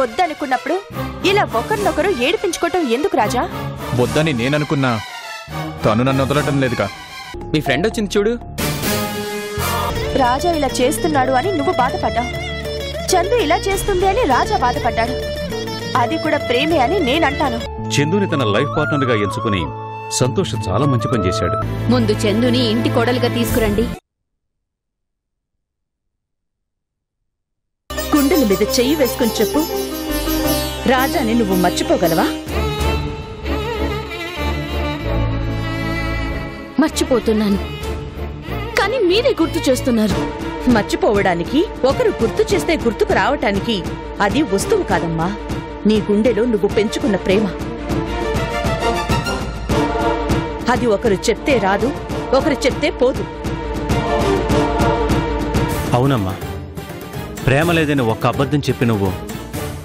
వద్దనుకున్నప్పుడు ఇలా ఒకరినొకరు ఏడిపించుకోవటం ఎందుకు రాజా? వద్దని నేను అనుకున్నా తను నన్ను వదలటం లేదుగా. మీ ఫ్రెండ్ వచ్చింది చూడు, రాజా ఇలా చేస్తున్నాడు అని నువ్వు బాధపడ్డావు, చందు ఇలా చేస్తుంది అని రాజా బాధపడ్డాడు, అది కూడా ప్రేమే అని నేనంటాను. చందుని తన లైఫ్ పార్ట్నర్ గా ఎంచుకుని సంతోష్ చాలా మంచి పని చేశాడు. ముందు చందుని ఇంటి కోడలుగా తీసుకురండి. గుండెల మీద చెయ్యి వేసుకుని చెప్పు, రాజాని నువ్వు మర్చిపోగలవా? మర్చిపోతున్నాను, కానీ మీరే గుర్తు చేస్తున్నారు. మర్చిపోవడానికి ఒకరు గుర్తు చేస్తే గుర్తుకు రావటానికి అది వస్తువు కాదమ్మా, నీ గుండెలో నువ్వు పెంచుకున్న ప్రేమ. అది ఒకరు చెప్తే రాదు, ఒకరు చెప్తే పోదు. అవునమ్మా, ప్రేమ లేదని ఒక్క అబద్ధం చెప్పి నువ్వు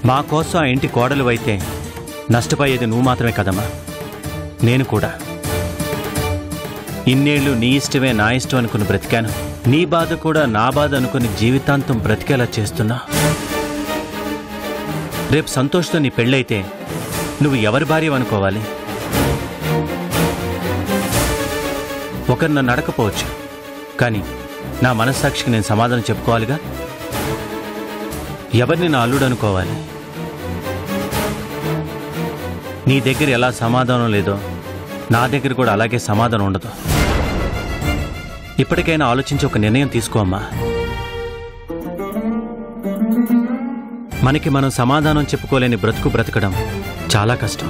మా కోసం ఆ ఇంటి కోడలు అయితే నష్టపోయేది నువ్వు మాత్రమే కదమ్మా, నేను కూడా. ఇన్నేళ్ళు నీ ఇష్టమే నా ఇష్టం అనుకుని బ్రతికాను, నీ బాధ కూడా నా బాధ అనుకుని జీవితాంతం బ్రతికేలా చేస్తున్నా. రేపు సంతోష్తో నీ పెళ్ళైతే నువ్వు ఎవరి భార్య అనుకోవాలి? ఒకరు నన్ను అడకపోవచ్చు, కానీ నా మనస్సాక్షికి నేను సమాధానం చెప్పుకోవాలిగా. ఎవరిని నా అల్లుడు అనుకోవాలి? నీ దగ్గర ఎలా సమాధానం లేదో నా దగ్గర కూడా అలాగే సమాధానం ఉండదు. ఇప్పటికైనా ఆలోచించి ఒక నిర్ణయం తీసుకోమ్మా. మనకి మనం సమాధానం చెప్పుకోలేని బ్రతుకు బ్రతకడం చాలా కష్టం.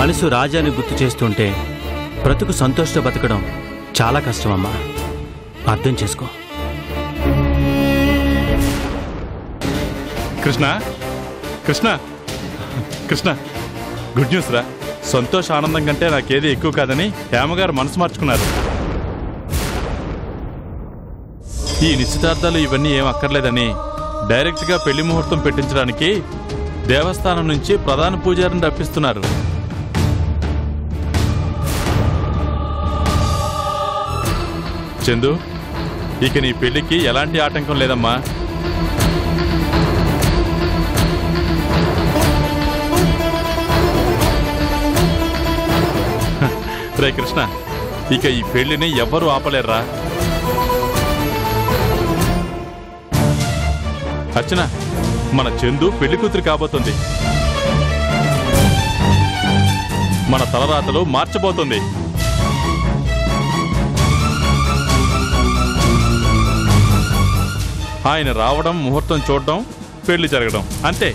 మనసు రాజాని గుర్తు చేస్తుంటే బ్రతుకు సంతోషంతో బ్రతకడం చాలా కష్టం అమ్మా, అర్థం చేసుకో. కృష్ణ కృష్ణ కృష్ణ, గుడ్ న్యూస్ రా. సంతోష్ ఆనందం కంటే నాకేది ఎక్కువ కాదని హేమగారు మనసు మార్చుకున్నారు. ఈ నిశ్చితార్థాలు ఇవన్నీ ఏం అక్కర్లేదని డైరెక్ట్గా పెళ్లి ముహూర్తం పెట్టించడానికి దేవస్థానం నుంచి ప్రధాన పూజారిని రప్పిస్తున్నారు. చందు, ఇక నీ పెళ్లికి ఎలాంటి ఆటంకం లేదమ్మా. రే కృష్ణ, ఇక ఈ పెళ్లిని ఎవ్వరూ ఆపలేర్రా. అర్చన, మన చందు పెళ్లి కూతురు కాబోతుంది, మన తలరాతలు మార్చబోతుంది. ఆయన రావడం, ముహూర్తం చూడడం, పెళ్లి జరగడం, అంతే.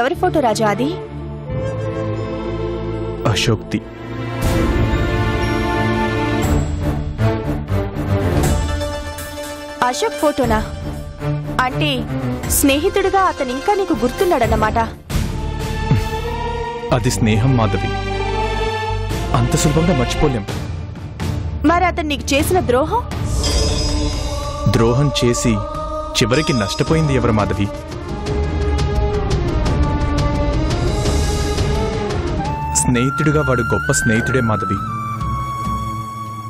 ఎవరి ఫోటో రాజా అది? అశోక్తి. అశోక్ ఫోటోనా? అంటే స్నేహితుడిగా అతను ఇంకా నీకు గుర్తున్నాడన్నమాట. అది స్నేహం మాధవి, అంత సులభంగా మర్చిపోలేం. మరి అతను నీకు చేసిన ద్రోహం? ద్రోహం చేసి చివరికి నష్టపోయింది ఎవరు మాధవి? స్నేహితుడిగా వాడు గొప్ప స్నేహితుడే మాధవి,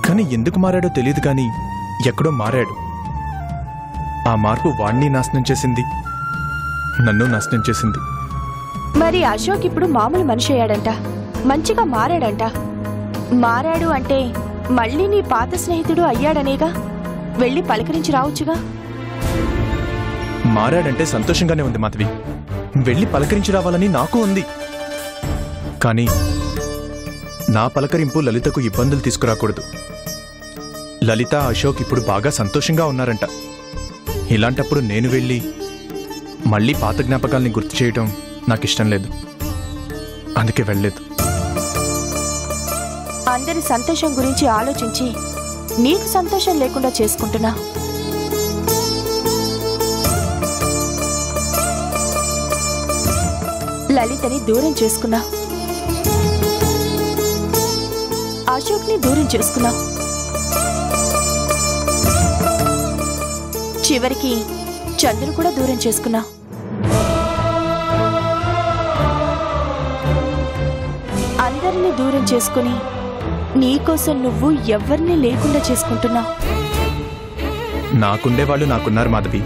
కానీ ఎందుకు మారాడో తెలియదు, కానీ ఎక్కడో మారాడు. ఆ మార్పు వాణ్ణి నాశనం చేసింది, నన్ను నాశనం చేసింది. మరి అశోక్ ఇప్పుడు మామూలు మనిషి అయ్యాడంట, మంచిగా మారాడంట. మారాడు అంటే మళ్ళీ నీ పాత స్నేహితుడు అయ్యాడనేగా, వెళ్ళి పలకరించి రావచ్చుగా. మారాడంటే సంతోషంగానే ఉంది మాధవి, వెళ్ళి పలకరించి రావాలని నాకు ఉంది. కానీ నా పలకరింపు లలితకు ఇబ్బందులు తీసుకురాకూడదు. లలిత అశోక్ ఇప్పుడు బాగా సంతోషంగా ఉన్నారంట. ఇలాంటప్పుడు నేను వెళ్ళి మళ్ళీ పాత జ్ఞాపకాల్ని గుర్తు చేయడం నాకు ఇష్టం లేదు, అందుకే వెళ్ళలేదు. అందరి సంతోషం గురించి ఆలోచించి నీకు సంతోషం లేకుండా చేసుకుంటున్నా. లలితని దూరం చేసుకున్నా, అశోక్ని దూరం చేసుకున్నా, చివరికి చంద్రుని కూడా దూరం చేసుకున్నా. అందరినీ దూరం చేసుకుని నీకోసం నువ్వు ఎవరిని లేకుండా చేసుకుంటున్నావు. నాకుండే వాళ్ళు నాకున్నారు మాధవి,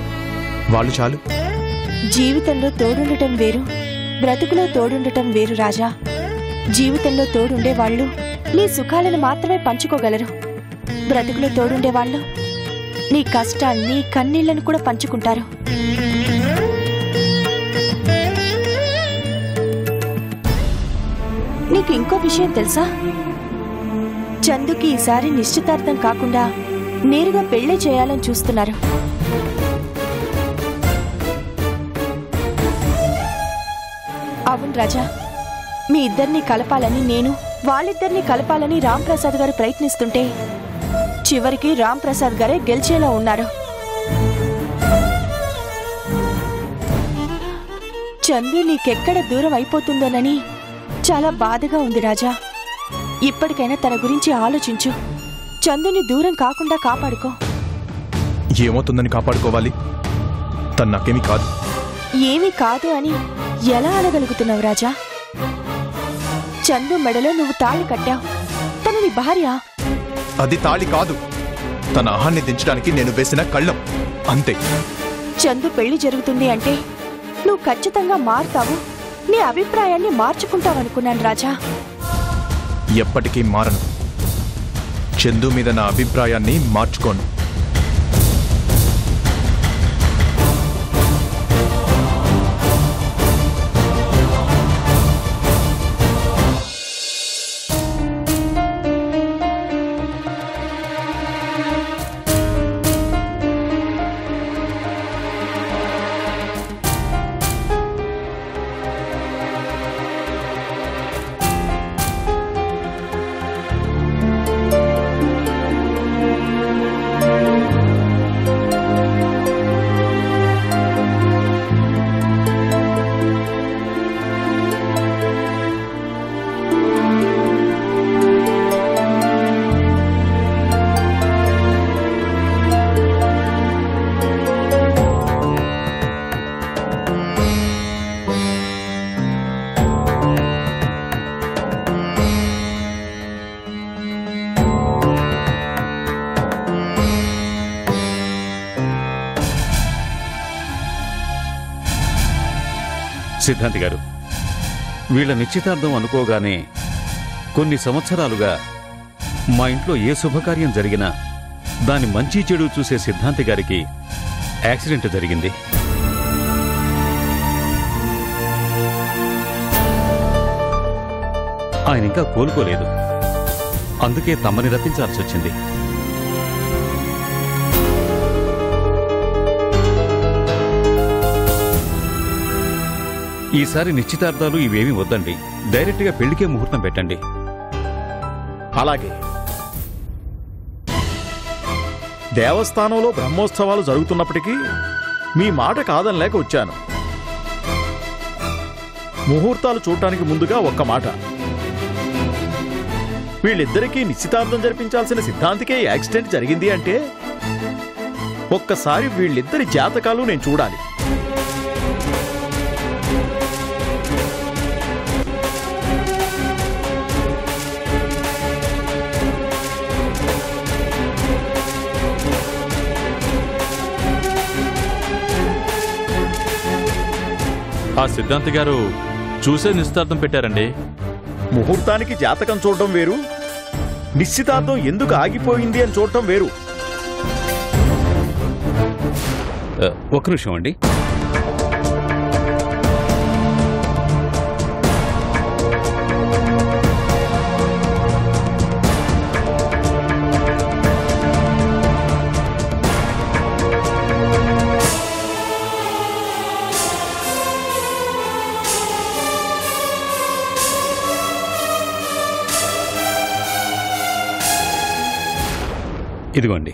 వాళ్ళు చాలు. జీవితంలో తోడుండటం వేరు, బ్రతుకులో తోడుండటం వేరు రాజా. జీవితంలో తోడుండే వాళ్ళు నీ సుఖాలను మాత్రమే పంచుకోగలరు, బ్రతుకులో తోడుండే వాళ్ళు నీ కష్టాన్ని, కన్నీళ్లను కూడా పంచుకుంటారు. నీకు ఇంకో విషయం తెలుసా? చందుకి ఈసారి నిశ్చితార్థం కాకుండా నేరుగా పెళ్లి చేయాలని చూస్తున్నారు. అవును రాజా, మీ ఇద్దరిని కలపాలని, నేను వాళ్ళిద్దరిని కలపాలని రామ్ ప్రసాద్ గారు ప్రయత్నిస్తుంటే చివరికి రామ్ ప్రసాద్ గారే గెలిచేలా ఉన్నారు. చందు నీకెక్కడ దూరం అయిపోతుందోనని చాలా బాధగా ఉంది రాజా. ఇప్పటికైనా తన గురించి ఆలోచించు, చందుని దూరం కాకుండా కాపాడుకో. ఏమవుతుందని కాపాడుకోవాలి? తను నాకేమీ కాదు. ఏమీ కాదు అని ఎలా అనగలుగుతున్నావు రాజా? చందు మెడలో నువ్వు తాళి కట్టావు, తను నీ భార్య. అది తాళి కాదు, తన ఆహాన్ని దించడానికి నేను వేసిన కళ్ళం, అంతే. చందు పెళ్లి జరుగుతుంది అంటే నువ్వు ఖచ్చితంగా మారుతావు, నీ అభిప్రాయాన్ని మార్చుకుంటావనుకున్నాను రాజా. ఎప్పటికీ మారను, చందు మీద నా అభిప్రాయాన్ని మార్చుకోను. సిద్ధాంతి గారు, వీళ్ళ నిశ్చితార్థం అనుకోగానే కొన్ని సంవత్సరాలుగా మా ఇంట్లో ఏ శుభకార్యం జరిగినా దాని మంచి చెడు చూసే సిద్ధాంతి గారికి యాక్సిడెంట్ జరిగింది. ఆయన ఇంకా కోలుకోలేదు, అందుకే తమని రప్పించాల్సి వచ్చింది. ఈసారి నిశ్చితార్థాలు ఇవేమీ వద్దండి, డైరెక్ట్ గా పెళ్లికే ముహూర్తం పెట్టండి. అలాగే దేవస్థానంలో బ్రహ్మోత్సవాలు జరుగుతున్నప్పటికీ మీ మాట కాదని లేక వచ్చాను. ముహూర్తాలు చూడటానికి ముందుగా ఒక్క మాట, వీళ్ళిద్దరికీ నిశ్చితార్థం జరిపించాల్సిన సిద్ధాంతికే యాక్సిడెంట్ జరిగింది అంటే ఒక్కసారి వీళ్ళిద్దరి జాతకాలు నేను చూడాలి. ఆ సిద్ధాంతి గారు చూసే నిశ్చితార్థం పెట్టారండి. ముహూర్తానికి జాతకం చూడటం వేరు, నిశ్చితార్థం ఎందుకు ఆగిపోయింది అని చూడటం వేరు. ఒక నిమిషం అండి. ఇదిగోండి,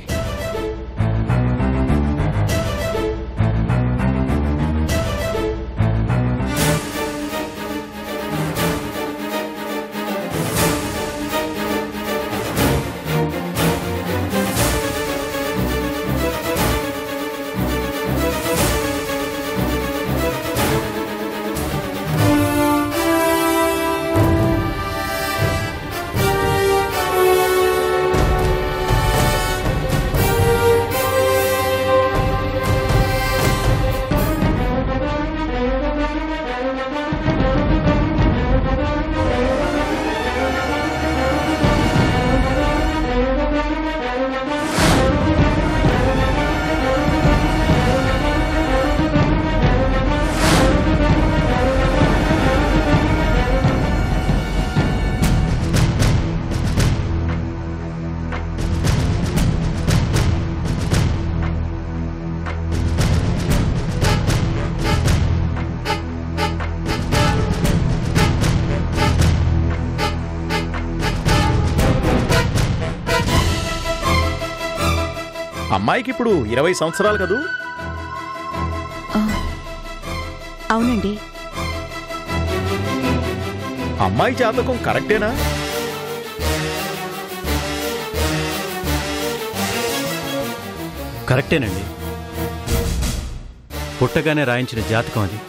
అమ్మాయికి ఇప్పుడు 20 సంవత్సరాలు కదూ? అవునండి. అమ్మాయి జాతకం కరెక్టేనా? కరెక్టేనండి, పుట్టగానే రాయించిన జాతకం అది.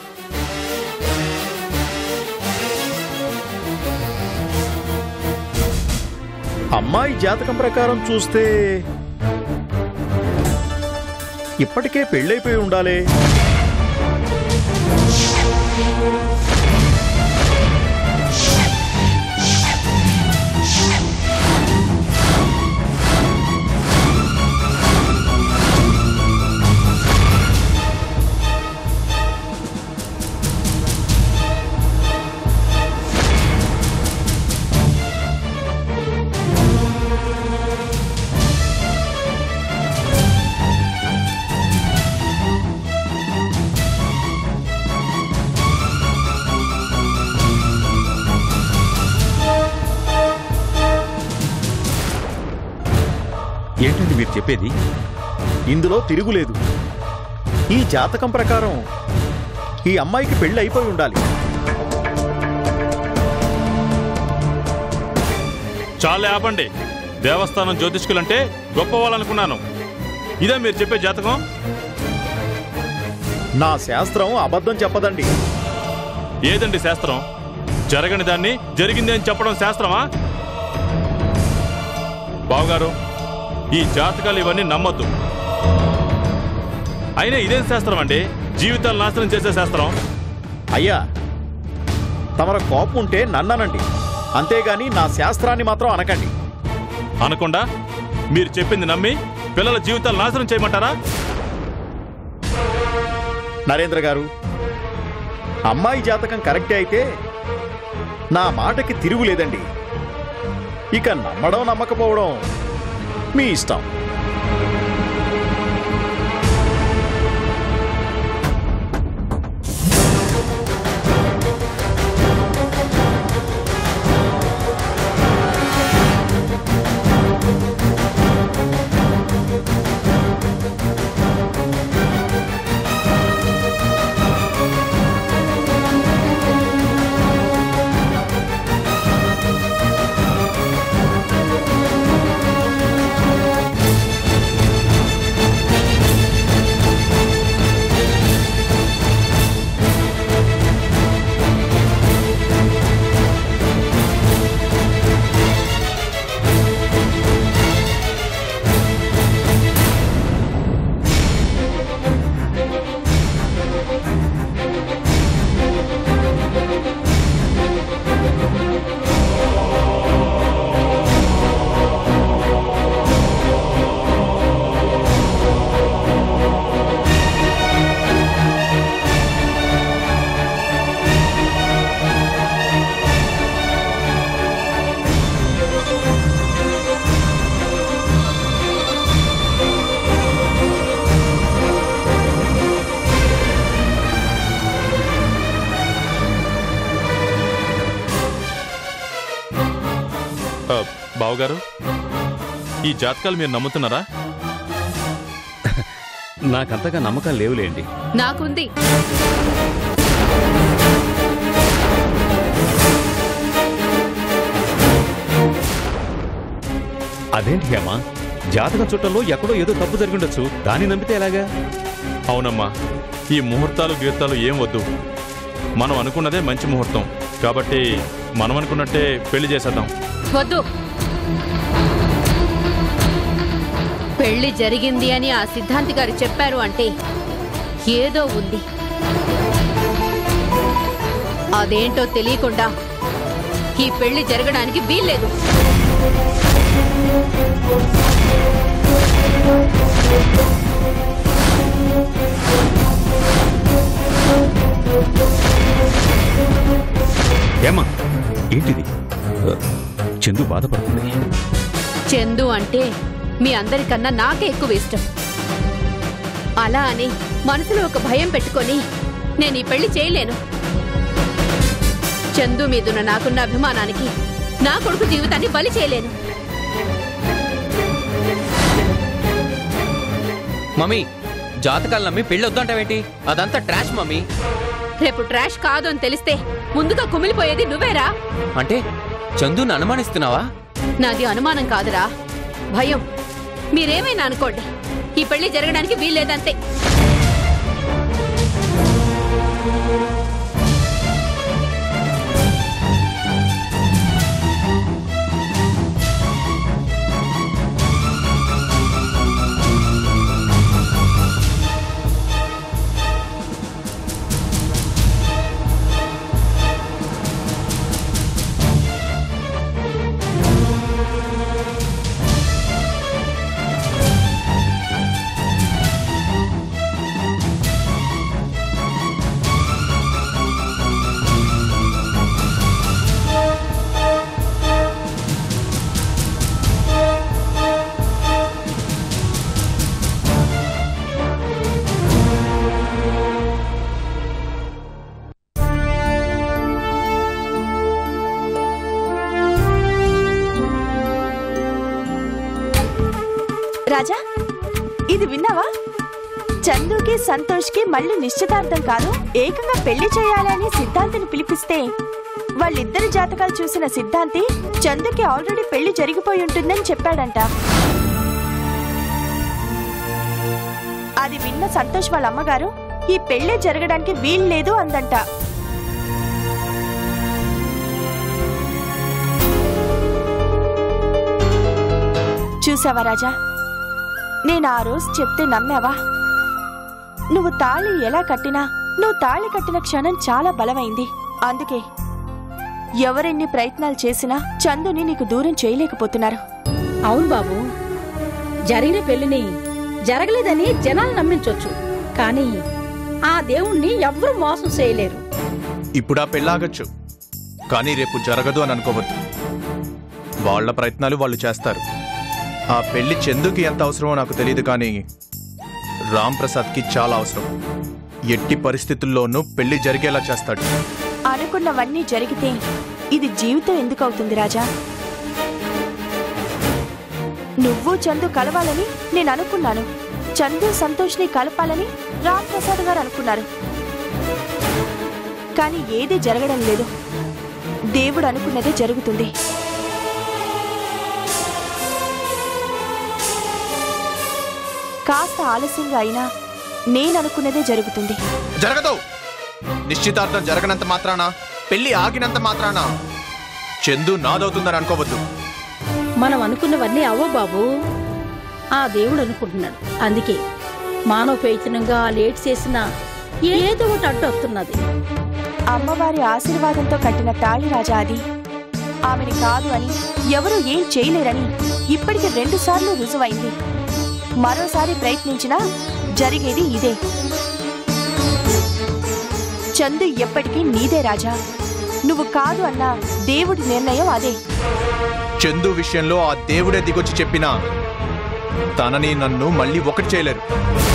అమ్మాయి జాతకం ప్రకారం చూస్తే ఇప్పటికే పెళ్ళైపోయి ఉండాలి. ఏంటండి మీరు చెప్పేది? ఇందులో తిరుగులేదు. ఈ జాతకం ప్రకారం ఈ అమ్మాయికి పెళ్లి అయిపోయి ఉండాలి. చాలే ఆపండి, దేవస్థానం జ్యోతిష్కులంటే గొప్పవాళ్ళనుకున్నాను, ఇదే మీరు చెప్పే జాతకం? నా శాస్త్రం అబద్ధం చెప్పదండి. ఏదండి శాస్త్రం? జరగని దాన్ని జరిగింది అని చెప్పడం శాస్త్రమా? బావగారు, ఈ జాతకాలు ఇవన్నీ నమ్మద్దు. అయినా ఇదేం శాస్త్రం అండి? జీవితాలు నాశనం చేసే శాస్త్రం. అయ్యా, తమర కోపం ఉంటే నన్ననండి, అంతేగాని నా శాస్త్రాన్ని మాత్రం అనకండి. అనకుండా మీరు చెప్పింది నమ్మి పిల్లల జీవితాలు నాశనం చేయమంటారా? నరేంద్ర గారు, అమ్మాయి జాతకం కరెక్టే అయితే నా మాటకి తిరుగులేదండి. ఇక నమ్మడం నమ్మకపోవడం మీ ఇష్టం. బావగారు ఈ జాతకాలు మీరు నమ్ముతున్నారా? నాకంతగా నమ్మకం లేవులేండి. నాకుంది. అదేంటి హేమా, జాతక చుట్టంలో ఎక్కడో ఏదో తప్పు జరిగి ఉండొచ్చు, దాన్ని నమ్మితే ఎలాగా? అవునమ్మా, ఈ ముహూర్తాలు గీర్తాలు ఏం వద్దు, మనం అనుకున్నదే మంచి ముహూర్తం కాబట్టి మనం అనుకున్నట్టే పెళ్లి చేసేద్దాం. వద్దు, పెళ్లి జరిగింది అని ఆ సిద్ధాంతి గారు చెప్పారు అంటే ఏదో ఉంది, అదేంటో తెలియకుండా ఈ పెళ్లి జరగడానికి వీల్లేదు. ఏమా ఏంటిది? చందు బాధపడుతుంది. చందు అంటే మీ అందరికన్నా నాకే ఎక్కువ ఇష్టం, అలా అని మనసులో ఒక భయం పెట్టుకొని నేను ఈ పెళ్లి చేయలేను. చందు మీదున్న నాకున్న అభిమానానికి నా కొడుకు జీవితాన్ని బలి చేయలేను. మమ్మీ, జాతకాలు నమ్మి పెళ్లి వద్దంటావేంటి? అదంతా ట్రాష్ మమ్మీ. రేపు ట్రాష్ కాదు అని తెలిస్తే ముందుగా కుమిలిపోయేది నువ్వేరా. అంటే చందుని అనుమానిస్తున్నావా? నాది అనుమానం కాదురా, భయం. మీరేమైనా అనుకోండి, ఈ పెళ్లి జరగడానికి వీల్లేదంతే. రాజా, ఇది విన్నావా? చందుకి సంతోష్కి మళ్ళీ నిశ్చితార్థం కాదు, ఏకంగా పెళ్లి చేయాలని సిద్ధాంతిని పిలిపిస్తే వాళ్ళిద్దరి జాతకాలు చూసిన సిద్ధాంతి చందుకి ఆల్రెడీ పెళ్లి జరిగిపోయి ఉంటుందని చెప్పాడంట. అది విన్న సంతోష్ వాళ్ళ అమ్మగారు ఈ పెళ్లి జరగడానికి వీల్లేదు అందంట. చూసావా రాజా, నేను ఆ రోజు చెప్తే నమ్మావా? నువ్వు తాళి ఎలా కట్టినా, నువ్వు తాళి కట్టిన క్షణం చాలా బలమైంది. అందుకే ఎవరెన్ని ప్రయత్నాలు చేసినా చందుని నీకు దూరం చేయలేకపోతున్నారు. అవును బాబు, జరిగిన పెళ్లిని జరగలేదని జనాలు నమ్మించవచ్చు, కానీ ఆ దేవుణ్ణి ఎవరు మోసం చేయలేరు. ఇప్పుడు ఆ పెళ్లి ఆగొచ్చు, కానీ రేపు జరగదు అని అనుకోవద్దు. వాళ్ళ ప్రయత్నాలు వాళ్ళు చేస్తారు. ఆ పెళ్లి చందుకి ఎంత అవసరమో నాకు తెలియదు, కానీ రామ్ ప్రసాద్కి చాలా అవసరం. ఎట్టి పరిస్థితుల్లోనూ పెళ్లి జరిగేలా చేస్తాడు. అనుకున్నవన్నీ జరిగితే ఇది జీవితం ఎందుకు అవుతుంది రాజా? నువ్వు చందు కలవాలని నేను అనుకున్నాను, చందు సంతోష్ని కలపాలని రామ్ ప్రసాద్ గారు అనుకున్నారు, కానీ ఏది జరగడం లేదు. దేవుడు అనుకున్నదే జరుగుతుంది. కాస్త ఆలస్యంగా అయినా నేననుకున్నదే జరుగుతుంది. జరగదు. నిశ్చితార్థం జరగనంత మాత్రాన, పెళ్లి ఆగినంత మాత్రాన చందు నాదవుతుందని అనుకోవద్దు. మనం అనుకున్నవన్నీ అవ్వ బాబు, ఆ దేవుడు అనుకుంటున్నాడు. అందుకే మానవ ప్రయత్నంగా లేట్ చేసిన ఏదో ఒకటి అడ్డు వస్తున్నది. అమ్మవారి ఆశీర్వాదంతో కట్టిన తాళి రాజా అది. ఆమెని కాదు అని ఎవరూ ఏం చేయలేరని ఇప్పటికి 2 సార్లు రుజువైంది. మరోసారి ప్రయత్నించినా జరిగేది ఇదే. చందు ఎప్పటికీ నీదే రాజా, నువ్వు కాదు అన్న దేవుడి నిర్ణయం అదే. చందు విషయంలో ఆ దేవుడే దిగొచ్చి చెప్పినా తనని నన్ను మళ్ళీ ఒకటి చేయలేరు.